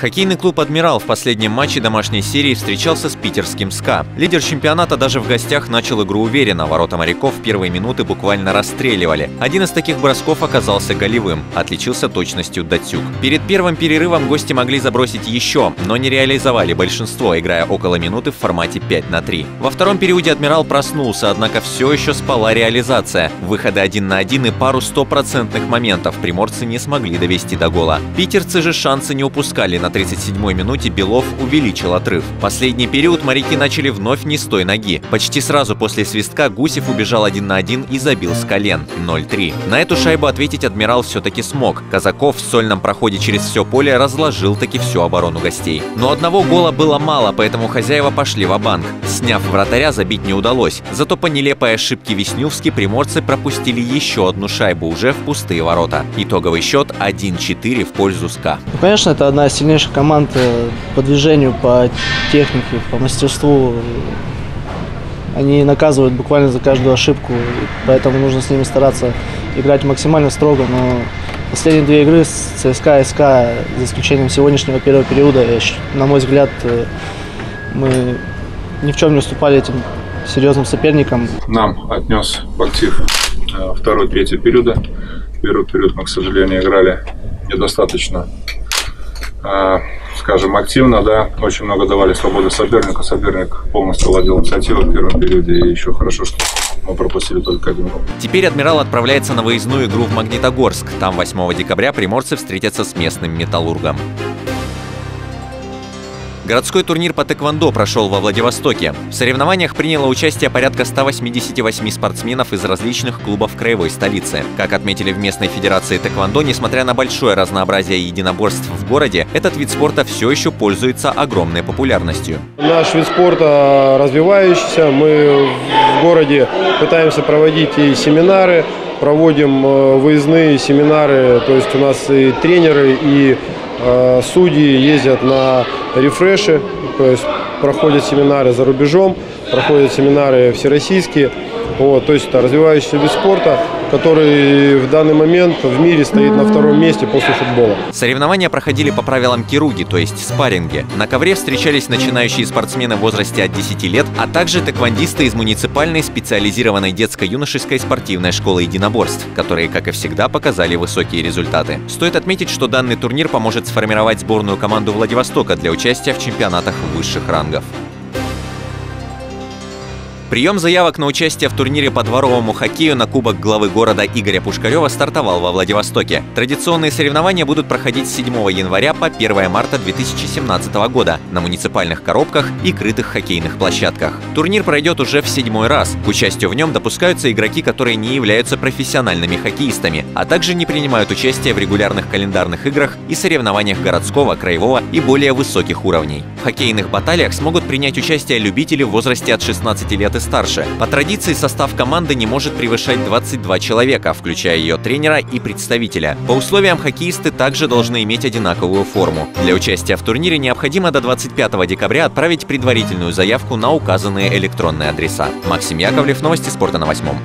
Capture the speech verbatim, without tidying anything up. Хоккейный клуб «Адмирал» в последнем матче домашней серии встречался с питерским «СКА». Лидер чемпионата даже в гостях начал игру уверенно. Ворота моряков в первые минуты буквально расстреливали. Один из таких бросков оказался голевым. Отличился точностью Дацюк. Перед первым перерывом гости могли забросить еще, но не реализовали большинство, играя около минуты в формате пять на три. Во втором периоде «Адмирал» проснулся, однако все еще спала реализация. Выходы один на один и пару стопроцентных моментов приморцы не смогли довести до гола. Питерцы же шансы не упускали. На тридцать седьмой минуте Белов увеличил отрыв. Последний период моряки начали вновь не с той ноги. Почти сразу после свистка Гусев убежал один на один и забил с колен. ноль три. На эту шайбу ответить «Адмирал» все-таки смог. Казаков в сольном проходе через все поле разложил таки всю оборону гостей. Но одного гола было мало, поэтому хозяева пошли ва-банк. Сняв вратаря, забить не удалось. Зато по нелепой ошибке Веснюски приморцы пропустили еще одну шайбу уже в пустые ворота. Итоговый счет один четыре в пользу «СКА». Ну, конечно, это одна из сильнейших команд по движению, по технике, по мастерству. Они наказывают буквально за каждую ошибку, поэтому нужно с ними стараться играть максимально строго. Но последние две игры с ЦСКА и СКА, за исключением сегодняшнего первого периода, на мой взгляд, мы ни в чем не уступали этим серьезным соперникам. Нам отнес в актив второй, третий периода. Первый период мы, к сожалению, играли недостаточно, скажем, активно, да, очень много давали свободы сопернику, соперник полностью владел инициативой в первом периоде, и еще хорошо, что мы пропустили только один гол. Теперь «Адмирал» отправляется на выездную игру в Магнитогорск. Там восьмого декабря приморцы встретятся с местным «Металлургом». Городской турнир по тхэквондо прошел во Владивостоке. В соревнованиях приняло участие порядка ста восьмидесяти восьми спортсменов из различных клубов краевой столицы. Как отметили в местной федерации тхэквондо, несмотря на большое разнообразие единоборств в городе, этот вид спорта все еще пользуется огромной популярностью. Наш вид спорта развивающийся. Мы в городе пытаемся проводить и семинары, проводим выездные семинары. То есть у нас и тренеры, и судьи ездят на рефреши, то есть проходят семинары за рубежом, проходят семинары всероссийские. Вот, то есть это развивающийся вид спорта, который в данный момент в мире стоит на втором месте после футбола. Соревнования проходили по правилам кируги, то есть спарринги. На ковре встречались начинающие спортсмены в возрасте от десяти лет, а также тхэквондисты из муниципальной специализированной детско-юношеской спортивной школы единоборств, которые, как и всегда, показали высокие результаты. Стоит отметить, что данный турнир поможет сформировать сборную команду Владивостока для участия в чемпионатах высших рангов. Прием заявок на участие в турнире по дворовому хоккею на кубок главы города Игоря Пушкарева стартовал во Владивостоке. Традиционные соревнования будут проходить с седьмого января по первое марта две тысячи семнадцатого года на муниципальных коробках и крытых хоккейных площадках. Турнир пройдет уже в седьмой раз. К участию в нем допускаются игроки, которые не являются профессиональными хоккеистами, а также не принимают участие в регулярных календарных играх и соревнованиях городского, краевого и более высоких уровней. В хоккейных баталиях смогут принять участие любители в возрасте от шестнадцати лет и старше. По традиции состав команды не может превышать двадцати двух человека, включая ее тренера и представителя. По условиям хоккеисты также должны иметь одинаковую форму. Для участия в турнире необходимо до двадцать пятого декабря отправить предварительную заявку на указанные электронные адреса. Максим Яковлев, новости спорта на восьмом.